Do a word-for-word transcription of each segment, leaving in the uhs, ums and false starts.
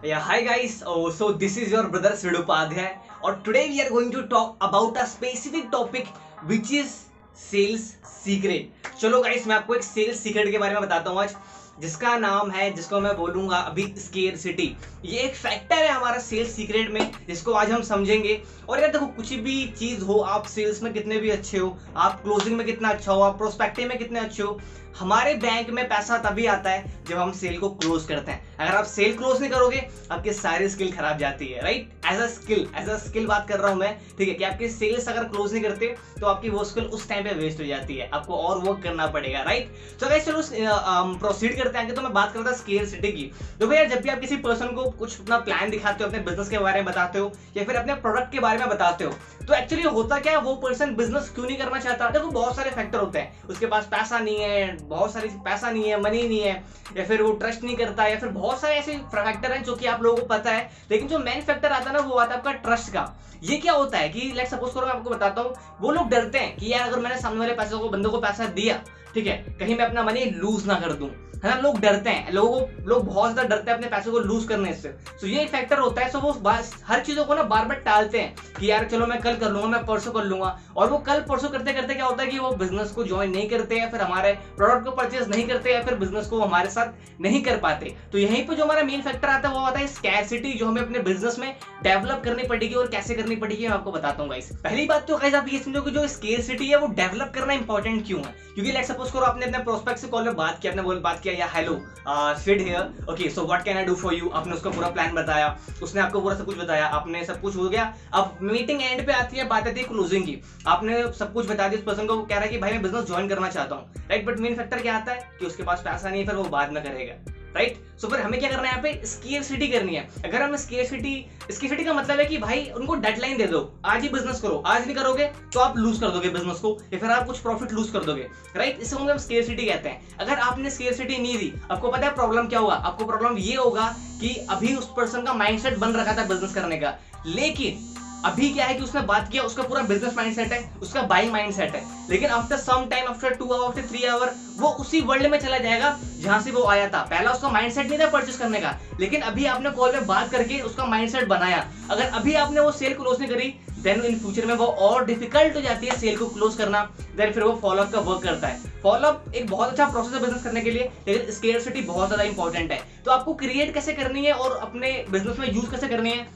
Yeah, hi guys. Oh, so this is your brother Sid Upadhyay, or today we are going to talk about a specific topic which is sales secret. चलो guys, मैं आपको एक sales secret के बारे में बताता हूँ आज, जिसका नाम है, जिसको मैं बोलूँगा अभी स्केर्सिटी. ये एक फैक्टर है हमारा सेल्स सीक्रेट में, जिसको आज हम समझेंगे. और यार देखो, कुछ भी चीज़ हो, आप सेल्स में कितने भी अच्छे हो, आप क्लोजिंग में कितना अच्छा हो, आप प्रोस्पेक्टिंग में कितने अच्छे हो, हमारे बैंक में पैसा तभी आता है जब हम सेल को क्लोज करते हैं. अगर आप सेल क्लोज नहीं करोगे, आपके सारी स्किल खराब जाती है, right? As a skill, as a skill बात कर रहा हूँ मैं, ठीक है, कि आपके सेल्स अगर क्लोज नहीं करते तो आपकी वो स्किल उस टाइम पे वेस्ट हो जाती है. आपको और वर्क करना पड़ेगा, राइट? सो गाइस, चलो प्रोसीड करते हैं. तो मैं बात कर रहा था स्केर्सिटी की. देखो यार, जब भी आप किसी पर्सन को कुछ अपना प्लान दिखाते हो, अपने बिजनेस के बारे में बताते हो, या फिर अपने प्रोडक्ट के बारे में बताते हो, तो एक्चुअली होता क्या है, वो पर्सन बिजनेस क्यों नहीं करना चाहता? देखो, बहुत सारे फैक्टर होते हैं. उसके पास पैसा नहीं है, बहुत सारी पैसा नहीं है, मनी नहीं है, या फिर वो ट्रस्ट नहीं करता, या फिर बहुत सारे ऐसे फैक्टर हैं जो कि आप लोगों को पता है. लेकिन जो मेन फैक्टर आता है ना, वो आता है आपका ट्रस्ट का. ये क्या होता है कि लेट्स सपोज करो, मैं आपको बताता हूँ, वो लोग डरते हैं कि यार अगर मैंने सामने वाले पैसे को बंदों को पैसा दिया, ठीक है, कहीं मैं अपना मनी लूज ना कर दूं, है ना. लोग डरते हैं, लोगों को, लोग बहुत ज्यादा डरते हैं अपने पैसे को लूज करने से. सो ये एक फैक्टर होता है. सो वो हर चीजों को ना बार बार टालते हैं कि यार चलो मैं कल कर लूंगा, मैं परसों कर लूंगा. और वो कल परसों करते करते क्या होता है कि वो बिजनेस को ज्वाइन नहीं करते, या फिर हमारे प्रोडक्ट को परचेज नहीं करते, या फिर बिजनेस को हमारे साथ नहीं कर पाते. तो यहीं पर जो हमारा मेन फैक्टर आता है, वो आता है स्कैसिटी, जो हमें अपने बिजनेस में डेवलप करनी पड़ेगी. और कैसे करनी पड़ेगी मैं आपको बताता हूँ गाइस. पहली बात तो गाइस, आप ये समझो कि जो स्कैसिटी है वो डेवलप करना इंपॉर्टेंट क्यों है. क्योंकि लेट्स सपोज करो, आपने अपने प्रोस्पेक्ट से कॉल में बात किया, आपने बोल बात किया, या hello Sid here, okay so what can I do for you. आपने उसका पूरा प्लान बताया, उसने आपको पूरा सब कुछ बताया, आपने सब कुछ हो गया. अब मीटिंग एंड पे आती है, बात आती है क्लोजिंग की. आपने सब कुछ बता दिया उस पर्सन को, वो कह रहा है कि भाई मैं बिजनेस ज्वाइन करना चाहता हूँ, राइट? बट मेन फैक्टर क्या आता है कि उसके पास पैसा नहीं है, फिर वो बाद में करेगा, राइट? right? सो so, फिर हमें क्या करना है, यहाँ पे स्केर्सिटी करनी है. अगर हम स्केर्सिटी स्केर्सिटी का मतलब है कि भाई उनको डेडलाइन दे दो, आज ही बिजनेस करो. आज नहीं करोगे तो आप लूज कर दोगे बिजनेस को, या फिर आप कुछ प्रॉफिट लूज कर दोगे, राइट? इसको हम स्केर्सिटी कहते हैं. अगर आपने स्केर्सिटी नहीं दी, आपको पता है प्रॉब्लम क्या होगा. आपको प्रॉब्लम ये होगा कि अभी उस पर्सन का माइंडसेट बन रखा था बिजनेस करने का, लेकिन अभी क्या है कि उसने बात किया, उसका पूरा बिजनेस माइंडसेट है, उसका बाइंग माइंडसेट है, लेकिन after some time, after two hour, after three hour, वो उसी वर्ल्ड में चला जाएगा जहां से वो आया था. पहला उसका माइंडसेट नहीं था परचेस करने का, लेकिन अभी आपने कॉल में बात करके उसका माइंडसेट बनाया. अगर अभी आपने वो सेल क्लोज नहीं करी, देन इन फ्यूचर में वो और डिफिकल्ट हो जाती है सेल को क्लोज करना. देन फिर वो फॉलोअप का वर्क करता है. फॉलोअप एक बहुत अच्छा प्रोसेस है बिजनेस करने के लिए, लेकिन स्केर्सिटी बहुत ज्यादा इंपॉर्टेंट है. तो आपको क्रिएट कैसे करनी है और अपने बिजनेस में यूज कैसे करनी है,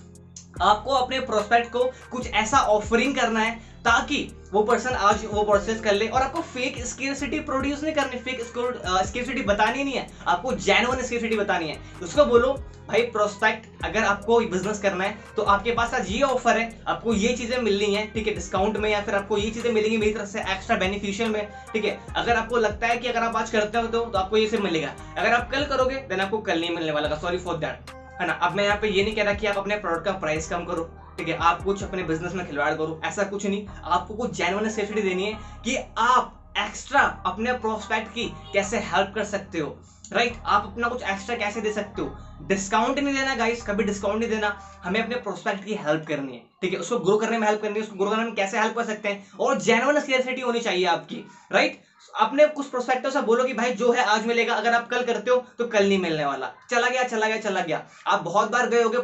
आपको अपने प्रोस्पेक्ट को कुछ ऐसा ऑफरिंग करना है ताकि वो पर्सन आज वो प्रोसेस कर ले. और आपको फेक स्केर्सिटी प्रोड्यूस नहीं करनी, फेक स्केर्सिटी बतानी नहीं है, आपको जेन्युइन स्केर्सिटी बतानी है. उसको बोलो भाई प्रोस्पेक्ट, अगर आपको बिजनेस करना है तो आपके पास आज ये ऑफर है, आपको ये चीज़ें मिलनी है, ठीक है, डिस्काउंट में, या फिर आपको ये चीज़ें मिलेंगी मेरी तरफ से एक्स्ट्रा बेनिफिशियल में, ठीक है. अगर आपको लगता है कि अगर आप आज करते हो तो, तो आपको ये सब मिलेगा, अगर आप कल करोगे देन आपको कल नहीं मिलने वाला, सॉरी फॉर दैट, है ना. अब मैं यहाँ पे ये नहीं कह रहा कि आप अपने प्रोडक्ट का प्राइस कम करो, ठीक है, आप कुछ अपने बिजनेस में खिलवाड़ करो, ऐसा कुछ नहीं. आपको कुछ जेन्युइन स्केर्सिटी देनी है कि आप एक्स्ट्रा अपने प्रोस्पेक्ट की कैसे हेल्प कर सकते हो, राइट? आप अपना कुछ एक्स्ट्रा कैसे दे सकते हो. डिस्काउंट नहीं देना गाइस, कभी डिस्काउंट नहीं देना. हमें अपने प्रोस्पेक्ट की हेल्प करनी है, ठीक है, उसको ग्रो करने में हेल्प करनी है. उसको ग्रो करने में कैसे हेल्प कर सकते हैं, और जेन्युइन स्केर्सिटी होनी चाहिए आपकी, राइट? अपने कुछ प्रोस्पेक्टों से बोलो कि भाई जो है आज मिलेगा, अगर आप कल करते हो तो कल नहीं मिलने वाला. चला गया चला गया चला गया. आप बहुत बार गए होगे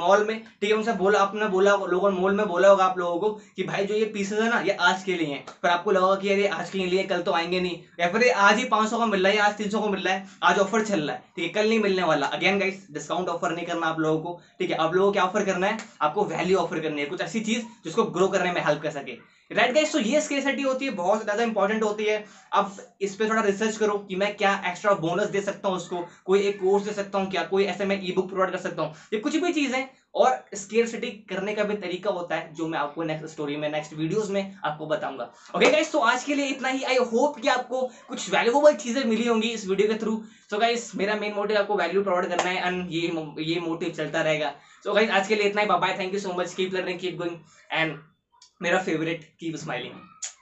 मॉल में, ठीक है, उनसे बोला, आपने बोला लोगों मॉल में बोला होगा आप लोगों को कि भाई जो ये पीसेज है ना, ये आज के लिए हैं. पर आपको लगा कि यार ये आज के लिए, कल तो आएंगे नहीं, या फिर आज ही पाँच सौ का मिल रहा है, आज तीन सौ का मिल रहा है, आज ऑफर चल रहा है, ठीक है, कल नहीं मिलने वाला. अगेन गाइस, डिस्काउंट ऑफर नहीं करना आप लोगों को, ठीक है. आप लोगों को क्या ऑफर करना है, आपको वैल्यू ऑफर करनी है, कुछ ऐसी चीज जिसको ग्रो करने में हेल्प कर सके, राइट गाइस? तो ये स्केर्सिटी होती है, बहुत ज़्यादा इंपॉर्टेंट होती है. अब इस पर थोड़ा रिसर्च करो कि मैं क्या एक्स्ट्रा बोनस दे सकता हूँ उसको, कोई एक कोर्स दे सकता हूँ क्या, कोई ऐसे मैं ई बुक प्रोवाइड कर सकता हूँ, ये कुछ भी चीज़ है. और स्केर्सिटी करने का भी तरीका होता है, जो मैं आपको नेक्स्ट स्टोरी में, नेक्स्ट वीडियोस में आपको बताऊंगा. ओके गाइस, तो आज के लिए इतना ही. आई होप कि आपको कुछ वैल्यूएबल चीज़ें मिली होंगी इस वीडियो के थ्रू. सो गाइस, मेरा मेन मोटिव आपको वैल्यू प्रोवाइड करना है, एंड ये ये मोटिव चलता रहेगा. सो गाइस, आज के लिए इतना ही. Bye bye, thank you so much, keep learning, keep going, and मेरा फेवरेट कीप स्माइलिंग.